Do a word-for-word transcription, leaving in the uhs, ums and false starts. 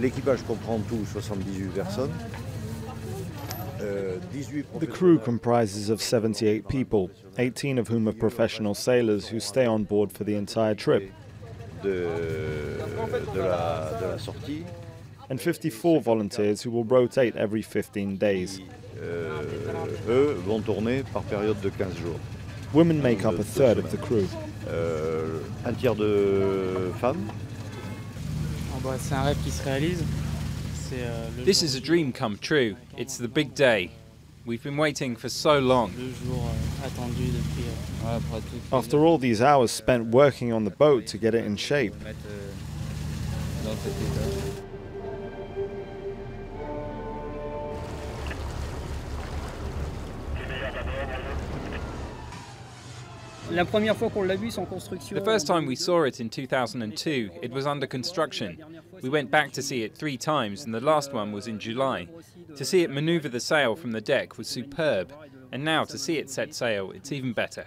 L'équipage comprend en tout soixante-dix-huit personnes. The crew comprises of seventy-eight people, eighteen of whom are professional sailors who stay on board for the entire trip, and fifty-four volunteers who will rotate every fifteen days. Women make up a third of the crew. This is a dream come true. It's the big day. We've been waiting for so long. After all these hours spent working on the boat to get it in shape. The first time we saw it in two thousand two, it was under construction. We went back to see it three times, and the last one was in July. To see it maneuver the sail from the deck was superb, and now to see it set sail, it's even better.